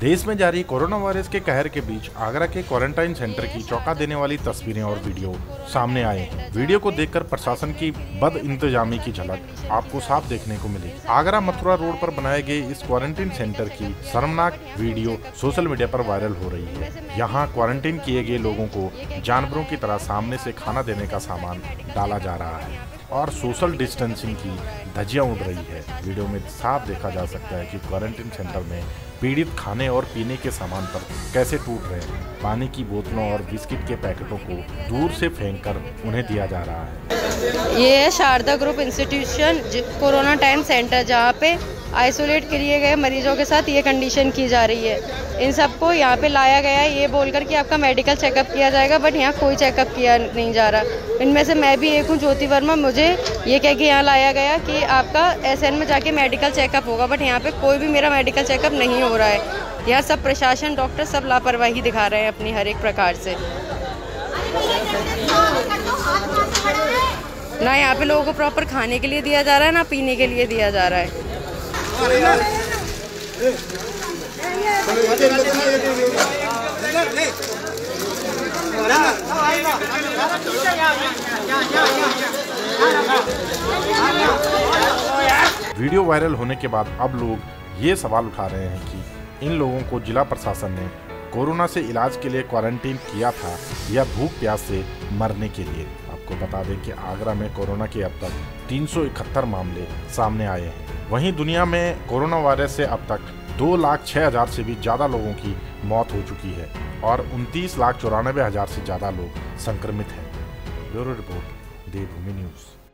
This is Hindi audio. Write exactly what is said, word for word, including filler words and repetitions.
देश में जारी कोरोना वायरस के कहर के बीच आगरा के क्वारंटाइन सेंटर की चौंका देने वाली तस्वीरें और वीडियो सामने आए। वीडियो को देखकर प्रशासन की बद इंतजामी की झलक आपको साफ देखने को मिली। आगरा मथुरा रोड पर बनाए गए इस क्वारंटाइन सेंटर की शर्मनाक वीडियो सोशल मीडिया पर वायरल हो रही है। यहाँ क्वारंटाइन किए गए लोगों को जानवरों की तरह सामने से खाना देने का सामान डाला जा रहा है और सोशल डिस्टेंसिंग की धज्जियां उड़ रही है। वीडियो में साफ देखा जा सकता है कि क्वारंटाइन सेंटर में पीड़ित खाने और पीने के सामान पर कैसे टूट रहे हैं। पानी की बोतलों और बिस्किट के पैकेटों को दूर से फेंककर उन्हें दिया जा रहा है। ये है Sharda group institution corona time centre, जहाँ पे आइसोलेट किए गए मरीजों के साथ ये कंडीशन की जा रही है। इन सबको यहाँ पे लाया गया है ये बोलकर कि आपका मेडिकल चेकअप किया जाएगा, बट यहाँ कोई चेकअप किया नहीं जा रहा। इनमें से मैं भी एक हूँ, ज्योति वर्मा। मुझे ये कह के यहाँ लाया गया कि आपका एसएन में जाके मेडिकल चेकअप होगा, बट यहाँ पे कोई भी मेरा मेडिकल चेकअप नहीं हो रहा है। यहाँ सब प्रशासन, डॉक्टर सब लापरवाही दिखा रहे हैं अपनी हर एक प्रकार से। ना यहाँ पे लोगों को प्रॉपर खाने के लिए दिया जा रहा है, ना पीने के लिए दिया जा रहा है। वीडियो वायरल होने के बाद अब लोग ये सवाल उठा रहे हैं कि इन लोगों को जिला प्रशासन ने कोरोना से इलाज के लिए क्वारंटीन किया था या भूख प्यास से मरने के लिए। आपको बता दें कि आगरा में कोरोना के अब तक तीन सौ इकहत्तर मामले सामने आए हैं। वहीं दुनिया में कोरोना वायरस से अब तक दो लाख छः हजार से भी ज़्यादा लोगों की मौत हो चुकी है और उनतीस लाख चौरानवे हजार से ज़्यादा लोग संक्रमित हैं। Bureau report, Devbhoomi news.